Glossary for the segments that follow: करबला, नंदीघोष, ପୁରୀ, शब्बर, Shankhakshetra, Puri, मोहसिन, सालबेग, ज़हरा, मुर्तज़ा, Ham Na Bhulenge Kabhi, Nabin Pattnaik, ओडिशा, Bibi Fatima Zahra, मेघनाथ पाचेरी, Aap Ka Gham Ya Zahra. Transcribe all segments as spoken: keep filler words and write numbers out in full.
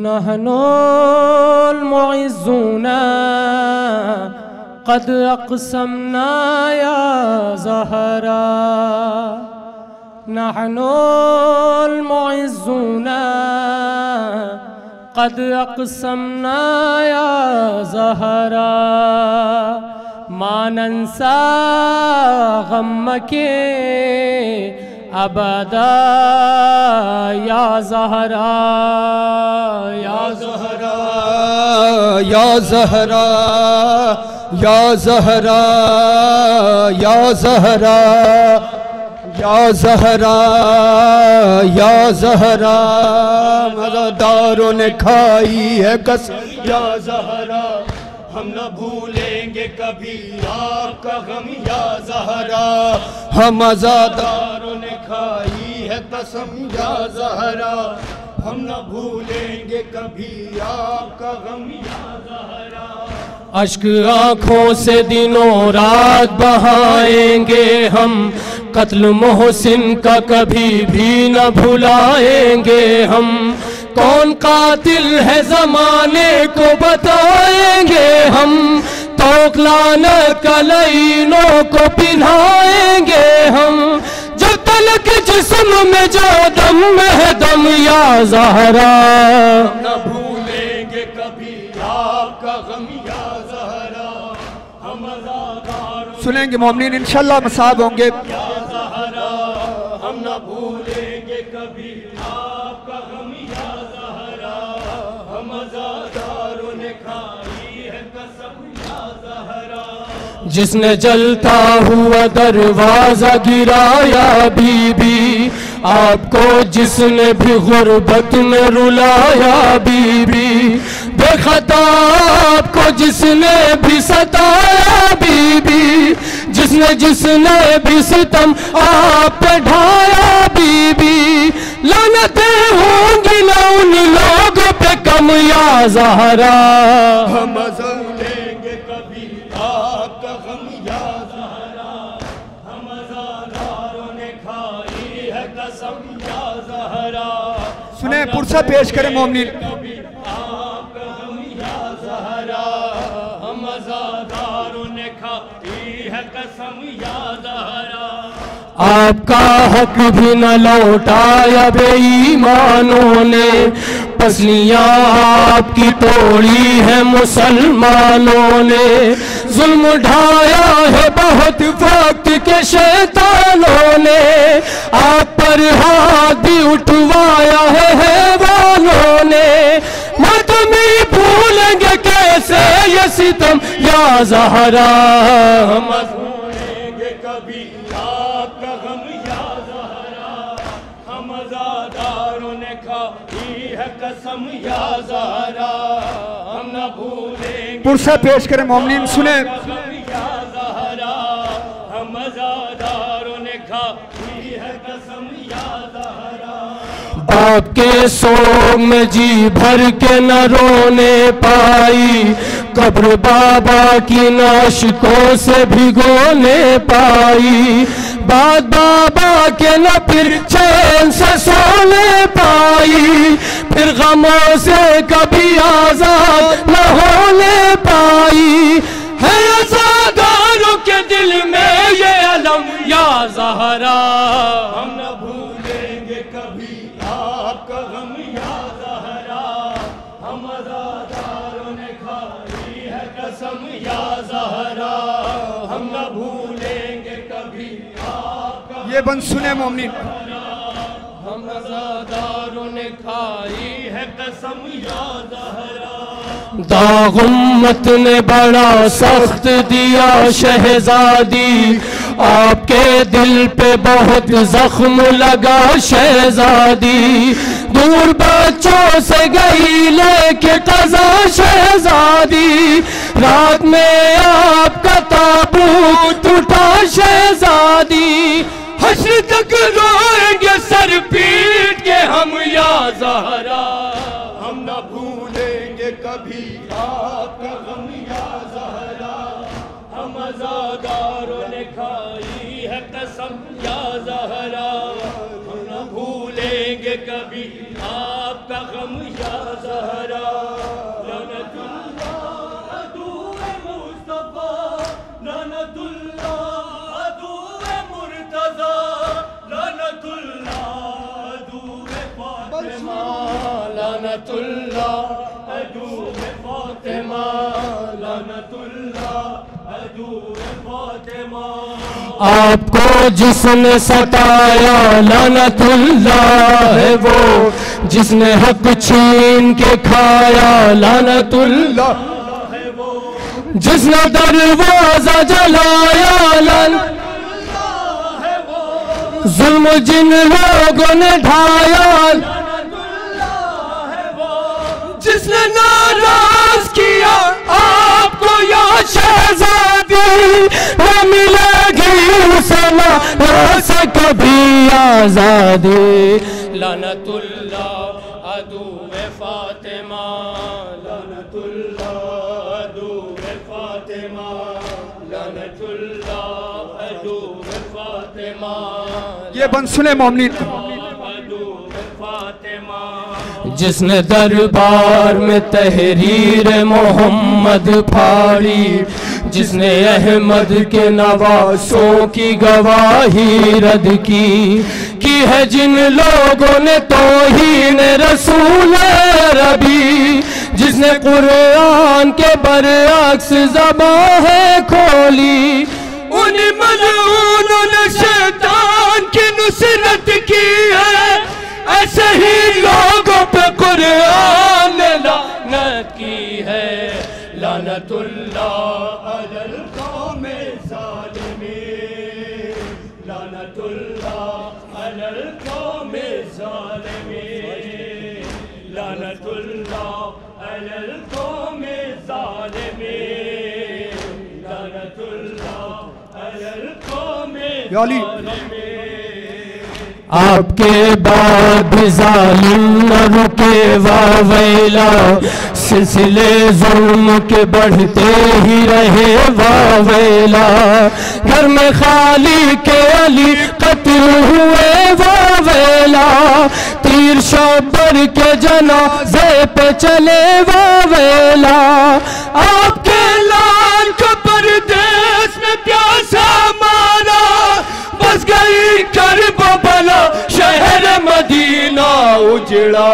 نحن المعزون قد أقسمنا يا زهرا نحن المعزون قد أقسمنا يا زهرا ما ننسى غمك अबदा या ज़हरा या ज़हरा या ज़हरा या ज़हरा या ज़हरा या ज़हरा या ज़हरा मज़ादारों ने खाई है कसम या ज़हरा हम न भूलेंगे कभी आपका गम या ज़हरा हम मज़ादारों ने खाई है कसम या ज़हरा हम न भूलेंगे कभी आपका गम या ज़हरा अश्क आँखों से दिनों रात बहाएंगे हम कत्ल मोहसिन का कभी भी न भुलाएंगे हम कौन कातिल है जमाने को बताएंगे हम तौक लानत का लईनों को पिन्हाएंगे हम जब तलक जिस्म में जो दम है दम या ज़हरा हम न भूलेंगे कभी आपका गम या ज़हरा हम अज़ादारों सुनेंगे मोमिन इंशाल्लाह मसाब होंगे या ज़हरा हम न भूलेंगे कभी आपका गम जिसने जलता हुआ दरवाजा गिराया बीबी आपको जिसने भी गुरबत में रुलाया बीबी बेखता आपको जिसने भी सताया बीबी जिसने जिसने भी सितम आप पे ढाया बीबी लानते होंगी ना उन लोगों पे कम या ज़हरा हम भूलेंगे कभी आपका गम या ज़हरा हम ज़हरारों ने खाई है कसम या ज़हरा सुने पुरसा पेश करें मोमिन कभी आपका गम या ज़हरा हम ज़हरारों ने खाई है कसम या ज़हरा आपका हक भी न लौटाया बेईमानों ने पसलियाँ आपकी तोड़ी है मुसलमानों ने जुल्म उठाया है बहुत वक्त के शैतानों ने आप पर हाथ भी उठवाया है हैवानों ने मतमी भूलेंगे कैसे ये सितम या ज़हरा हम भूलेंगे कभी आपका गम या ज़हरा हम मज़ादारों ने खाई है कसम या ज़हरा हम न भूलेंगे पुरसा पेश करें मोमिन सुने या ज़हरा हम मज़ादारों ने खाई है कसम या ज़हरा बाप के सोग में जी भर के न रोने पाई कब्र बाबा की नाशकों से भिगोने पाई बाद बाबा के न फिर चैन से सोने पाई फिर गमों से कभी आजाद न होने पाई है आजादारों के दिल में ये अलम या ज़हरा हम न भूलेंगे कभी आपका गम या ज़हरा हम आजादारों ने खाई कसम या ज़हरा हम न भूलेंगे कभी आपका ये बन सुने मोमिन हम ज़हरादारों ने खाई है कसम या ज़हरा दाग़ उम्मत ने बड़ा सख्त दिया शहज़ादी आपके दिल पे बहुत जख्म लगा शहज़ादी दूर बच्चों से गई लेके कज़ा शहज़ादी रात में आपका ताबूत उठा शहज़ादी हश्र तक रोएंगे सर पीट के हम या ज़हरा हम न भूलेंगे कभी आपका गम या ज़हरा हम मज़ादारों ने खाई है कसम या ज़हरा हम न भूलेंगे कभी आपका गम या ज़हरा लनतुल्लाह अदूए मुस्तफा लनतुल्लाह अदूए मुर्तज़ा लनतुल्लाह अदूए फातिमा लनतुल्लाह अदूए फातिमा लनतुल्लाह अदूए फातिमा। आपको जिसने सताया लानतुल्लाह है वो, जिसने हक छीन के खाया लानतुल्लाह है वो, जिसने दरवाजा जलाया लानतुल्लाह है वो, जुल्म जिन लोगों ने ढाया लानतुल्लाह है वो, जिसने नाराज किया आपको या शहजादी है मिलेगी समा से कभी आजादी लनतुल्लाह अदूए फातिमा लनतुल्लाह अदूए फातिमा लनतुल्लाह अदूए फातिमा। ये बन सुने मोमिन अदूए फातिमा। जिसने दरबार में तहरीर मोहम्मद फाड़ी, जिसने अहमद के नवासों की गवाही रद्द की, की है जिन लोगों ने तौहीन रसूल रबी, जिसने कुरान के बरअक्स ज़बाहें खोली, उन मलूनों ने शैतान की नुसरत की है, ऐसे ही लोगों पे कुरान ने लानत की है लानतुल्लाह अलल कौम ज़ालिमीन लानतुल्लाह अलल कौम ज़ालिमीन लानतुल्लाह अलल कौम ज़ालिमीन लानतुल्लाह अलल कौम ज़ालिमीन। आपके बाद भी ज़ालिम न रुके वा वैला, सिलसिले जुल्म के बढ़ते ही रहे वावेला, घर में खाली के अली कत्ल हुए वावेला, तीर शब्बर के जनाजे पे चले वावेला, आपके लाल को परदेश में प्यासा मारा, बस गई करबला बला शहर मदीना उजड़ा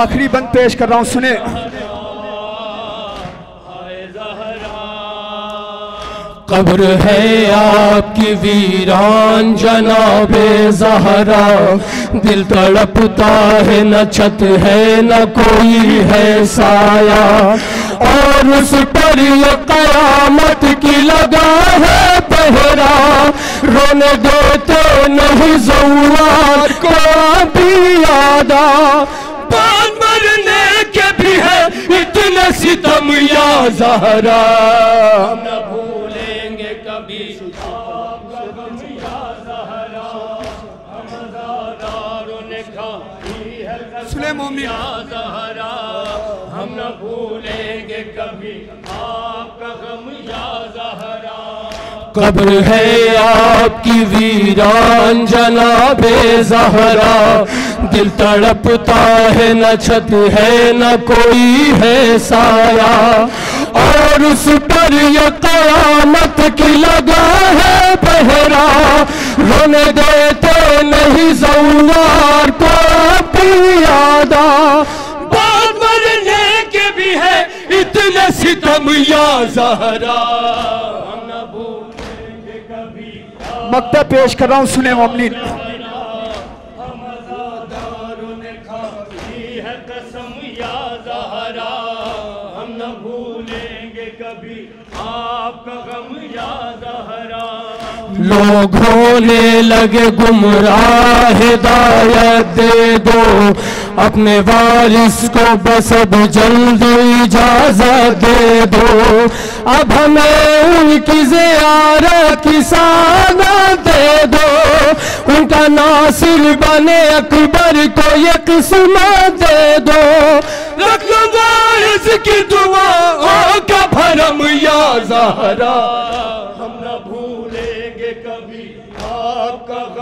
आखिरी बंद पेश कर रहा हूं सुने। कब्र है आपकी वीरान जनाबे ज़हरा, दिल तड़पता है न छत है न कोई है साया, और उस पर ये कयामत की लगा है पहरा, रोने देते नहीं ज़ुवार को भी यादा, मरने के भी है इतने सितम या ज़हरा, हम न भूलेंगे कभी आपका गम या ज़हरा, हमज़ादारों ने खाई है कसम या ज़हरा, हम न भूलेंगे कभी आपका गम या ज़हरा। कब्र है आपकी वीरान जनाबे ज़हरा, दिल तड़पता है न छत है न कोई है साया, और उस पर ये कयामत की लगा है पहरा, रोने देते नहीं ज़ुल्मार को पियादा, बाद मरने के भी है इतने सितम या ज़हरा। मक्ता पेश कर रहा हूँ सुने मोमिन। हमज़ादारों ने खाई है कसम या ज़हरा, हम न भूलेंगे कभी आपका गम या ज़हरा। लोग होने लगे गुमराह हिदायत दे दो, अपने वारिस को बस अब जल्द इजाजत दे दो, अब हमें उनकी ज़ियारत की सादत दे दो, उनका नासिर बने अकबर को ये किस्मत दे दो, रख लो वारिस की दुआओं का भरम या ज़हरा, हम न भूलेंगे कभी आपका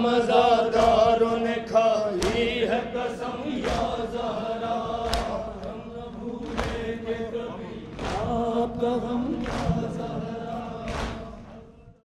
हमज़ादारों ने खाई है कसम या ज़हरा, हम न भूलेंगे कभी आपका गम।